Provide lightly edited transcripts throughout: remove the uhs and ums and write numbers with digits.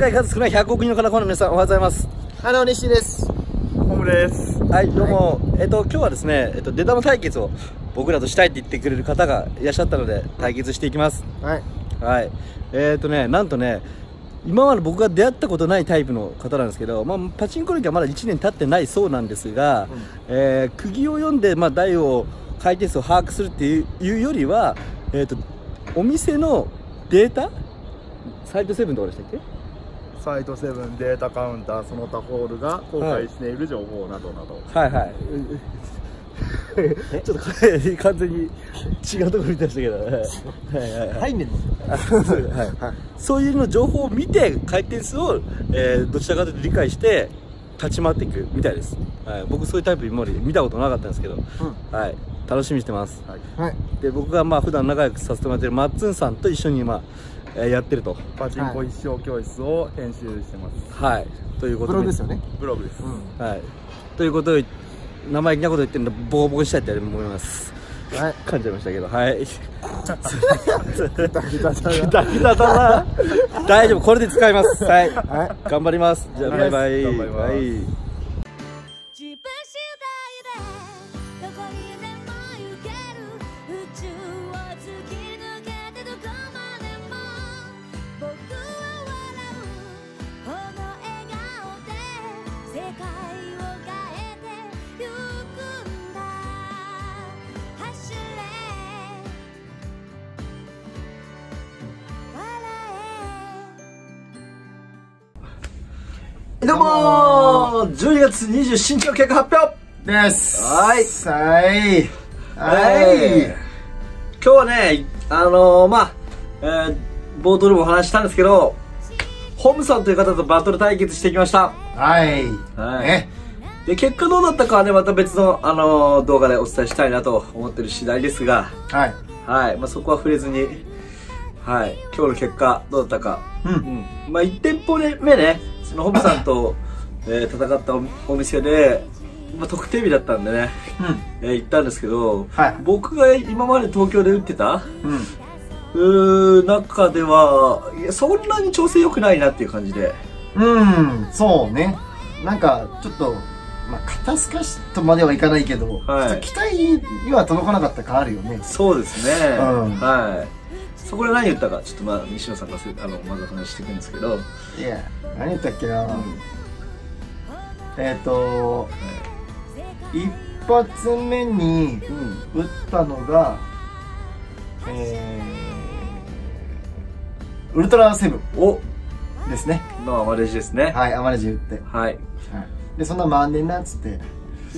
界数少ない100億人のカラコンの皆さん、おはようございます。花尾西です。ホムです。はい、どうも、はい、今日はですね、出玉対決を僕らとしたいって言ってくれる方がいらっしゃったので対決していきます。はいはい。ね、なんとね、今まで僕が出会ったことないタイプの方なんですけど、まあ、パチンコ歴はまだ1年経ってないそうなんですが、うん、釘を読んで、まあ、台を回転数を把握するっていうよりは、お店のデータ、サイトセブンどうでしたっけ？サイトセブン、データカウンター、その他ホールが公開している情報などなど。はいはい。ちょっと完全に違うところ見てましたけど、はいはい、そういうの情報を見て回転数を、どちらかというと理解して立ち回っていくみたいです。はい、僕そういうタイプ今まで見たことなかったんですけど、うん、はい、楽しみにしてます。はい、で、僕がまあ普段仲良くさせてもらってるマッツンさんと一緒にまあやってると。パチンコ一生教室を編集してます。はい、ということで。ブログですよね。ブログです。うん、はい、ということで。生意気なこと言ってるんでボコボコしたいって思います。はい、噛んじゃいましたけど、はい、大丈夫、これで使います。はい、頑張ります。じゃあバイバイ。どうもー、12月27日の結果発表です。はいはいはい。今日はね、まあ、冒頭でもお話したんですけど、ホムさんという方とバトル対決してきました。はいはい、ね、で結果どうだったかはね、また別の、動画でお伝えしたいなと思ってる次第ですが、はいはい、まあ、そこは触れずに、はい、今日の結果どうだったか、うん、うん、まあ1店舗目ね、そのホムさんと戦ったお店で、まあ、特定日だったんでね、うん、行ったんですけど、はい、僕が今まで東京で打ってた、うん、中では、いや、そんなに調整良くないなっていう感じで、うん、そうね、なんかちょっと、まあ、肩透かしとまではいかないけど、はい、期待には届かなかったかあるよね。そうですね、うん、はい。そこで何言ったか、ちょっとまあ西野さんがまず話していくんですけど、いや、何言ったっけな、うん、一発目に打ったのが、うん、ウルトラセブンをですね、のアマレージですね。はい、アマレージ打って、はい、はい、でそんな万年なっつって、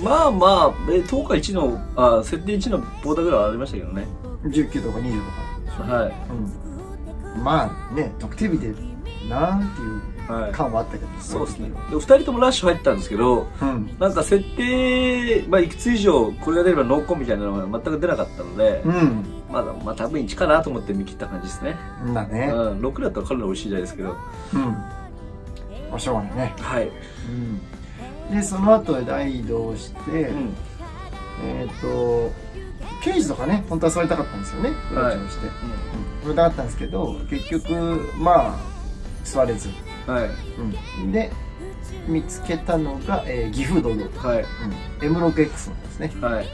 まあまあ、10日1の設定1のボーダーぐらいありましたけどね、19とか20とか。はい、うん、まあね、特定日でなんていう感はあったけど、はい、そうですね。で、2人ともラッシュ入ったんですけど、うん、なんか設定、まあ、いくつ以上これが出れば濃厚みたいなのが全く出なかったので、うん、まあ、まあ多分1かなと思って見切った感じですね。だね、うん、6だったらかなり美味しいじゃないですけど、うん、おしょうがないね。はい、うん、でその後大移動して、うん、刑事とかね、本当は座りたかったんですよね。はい、して、うん、座りたかったんですけど、結局まあ座れず、はい、うん、で見つけたのが、岐阜堂の、はい、うん、M6X のですね、はい、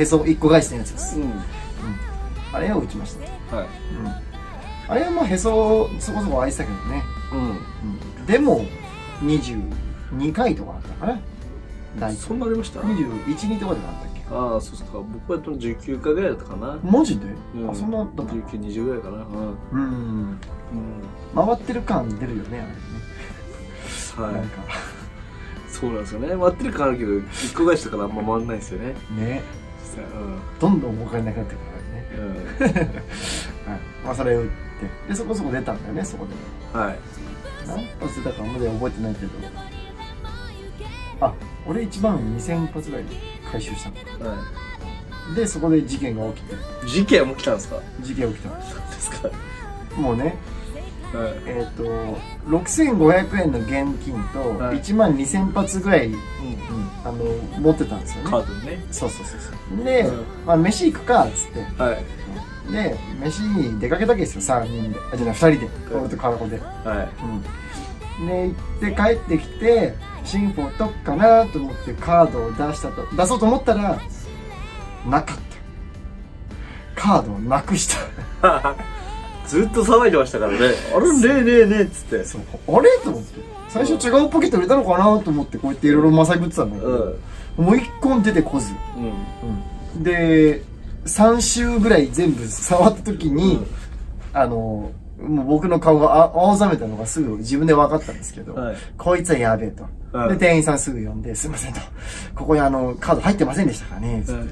へそ1個返しのやつです、うん、うん、あれを打ちました。はい、うん、あれはまあへそそこそこ愛したけどね、うん、うん、でも22回とかだったかな。そんなありました？21、2とかでなったっけ？ああ、そうですか。僕はやったの19回ぐらいだったかな。マジで？あ、そんなだったの？19、20ぐらいかな。うん。回ってる感出るよね、あれね。はい。そうなんですよね。回ってる感あるけど、1個返しとかあんま回んないですよね。ね。どんどん儲かんなくなってくるからね。まあ、それを打って。で、そこそこ出たんだよね、そこで。はい。何発出たかあんまり覚えてないけど。あ、俺一番2000発ぐらい回収したの。はい、でそこで事件が起きて。事件も起きたんですか？事件起きたんですか？もうね、はい、6500円の現金と12000発ぐらい、はい、持ってたんですよね、カードにね。そうそうそうそう。で、はい、まあ飯行くかっつって、はい、で飯に出かけたわけですよ、3人で、あ、じゃあ2人で、俺とカラコで。はい、うん、ね、行って帰ってきて新法解くかなと思ってカードを出そうと思ったらなかった。カードをなくしたずっと騒いでましたからね。あれねえねえねえっつって、そうあれと思って最初違うポケット入れたのかなと思ってこうやっていろいろまさぐってたんだけど、もう一個出てこず、うん、で3周ぐらい全部触った時に、うん、もう僕の顔が青ざめたのがすぐ自分で分かったんですけど、はい、こいつはやべえと、はい、で店員さんすぐ呼んで「すいません」と「ここにカード入ってませんでしたかね」つって、はい、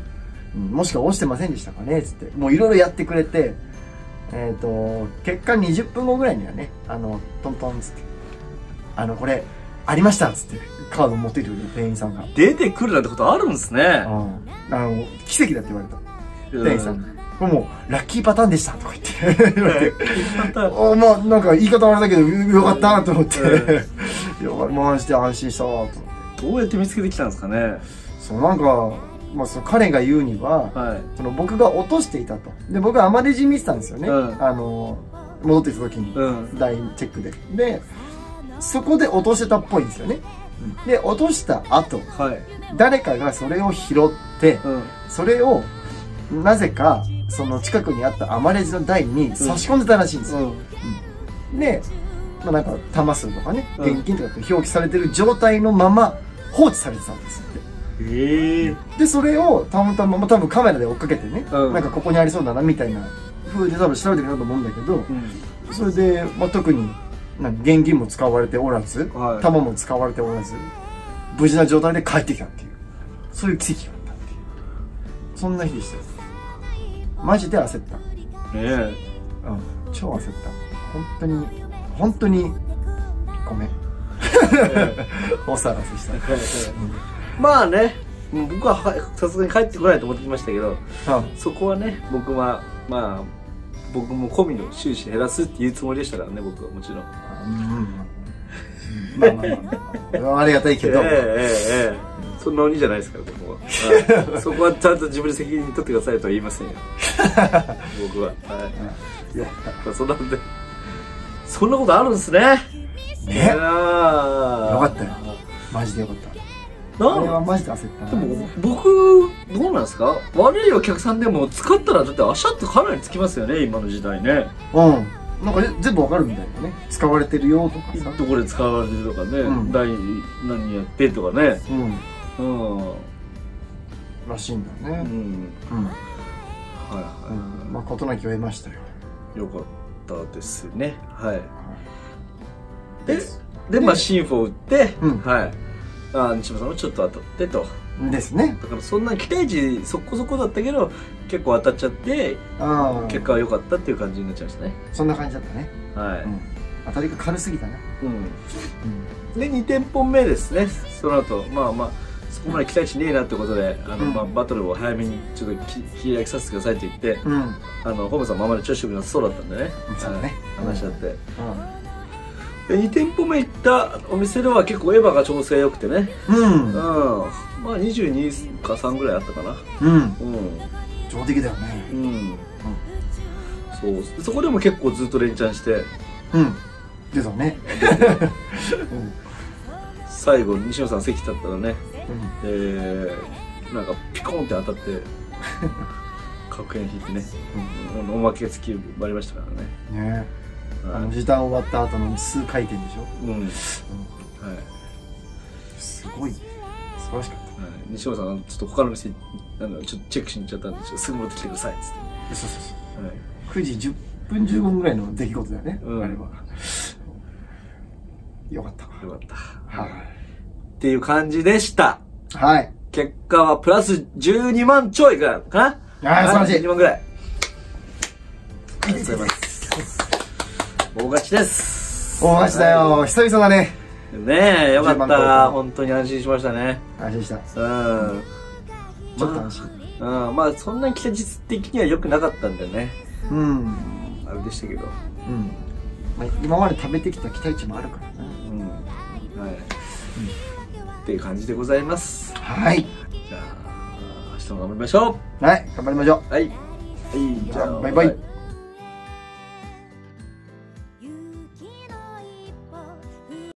もしくは落ちてませんでしたかね」つってもういろいろやってくれて、結果20分後ぐらいにはねトントンつって「これありました」つってカード持ってる店員さんが出てくるなんてことあるんですね。うん、奇跡だって言われた店員さん、もうラッキーパターンでしたとか言って言われて、まあなんか言い方悪いだけどよかったと思って回して安心したと思って。どうやって見つけてきたんですかね。そうなんか、まあ、その彼が言うには、はい、その僕が落としていたと。で僕はアマデジ見てたんですよね、うん、戻ってきた時に、うん、ラインチェックでそこで落としてたっぽいんですよね。で落とした後、はい、誰かがそれを拾って、うん、それをなぜかその近くにあったアマレジの台に差し込んでたらしいんですよ。で、まあ、なんか玉数とかね現金とかって表記されてる状態のまま放置されてたんですって。でそれをたまたま多分カメラで追っかけてね、うん、なんかここにありそうだなみたいな風で多分調べてみようと思うんだけど、うん、それで、まあ、特に現金も使われておらず、はい、玉も使われておらず無事な状態で帰ってきたっていう、そういう奇跡があったっていう、そんな日でしたよ。マジで焦ったねえ、うん、超焦った。本当にごめんお騒がせしたまあね僕はさすがに帰ってこないと思ってきましたけど、うん、そこはね僕はまあ僕も込みの収支減らすっていうつもりでしたからね、僕はもちろん。まあまあありがたいけど、そんな鬼じゃないですから僕は。そこはちゃんと自分で責任取ってくださいとは言いませんよ僕は。いやそんなことそんなことあるんですね。ねよかったよ、マジでよかった。俺はマジで焦った。でも僕どうなんですか、悪いお客さんでも使ったらだってあしゃっとかなりつきますよね、今の時代ね。うん、なんか全部わかるみたいなね、使われてるよとかさ、どこで使われてるとかね、うん、何やってとかね、うん、うん、らしいんだよね。うん、うん、はいはい、うん、まあ事なきを得ましたよ。よかったですね。はい、はい、でまあ新法打って、うん、はい、西村さんもちょっと当たってとですね。だからそんな期待値そこそこだったけど結構当たっちゃって結果は良かったっていう感じになっちゃいましたね。そんな感じだったね。はい、うん、当たりが軽すぎたね。うん、で2店舗目ですね。その後まあまあそこまで期待値ねえなってことでまあ、バトルを早めにちょっと切り上げさせてくださいって言って、うん、ホームさんもあまり調子よくなさそうだったんでね、話し合って。2店舗目行ったお店では結構エヴァが調整良くてね、うん、うん、まあ22か3ぐらいあったかな、うん、うん、上出来だよね。うん、うん、そう、そこでも結構ずっと連チャンして、うん、出たね最後西野さん席立ったらね、うん、なんかピコンって当たって確変引いてね、うん、おまけ付きまりましたからね。ね、時短終わった後の数回転でしょ。うん、はい、すごい素晴らしかった。西村さんちょっと他の店ちょっとチェックしに行っちゃったんでですぐ戻ってきてくださいっつって、そうそうそう、9時10分15分ぐらいの出来事だよね、あれは。よかったよかった、はい、っていう感じでした。はい、結果はプラス12万ちょいぐらいかな。ああ素晴らしい、12万ぐらい。ありがとうございます。大勝ちです。大勝ちだよ、久々だね。ねえ、よかった、本当に安心しましたね。安心した。うん、ちょっと安心。うん、まあそんなに期待値的には良くなかったんだよね。うん、あれでしたけど、うん、今まで食べてきた期待値もあるからね。うん、はい、っていう感じでございます。はい、じゃあ明日も頑張りましょう。はい、頑張りましょう。はい、じゃあバイバイ。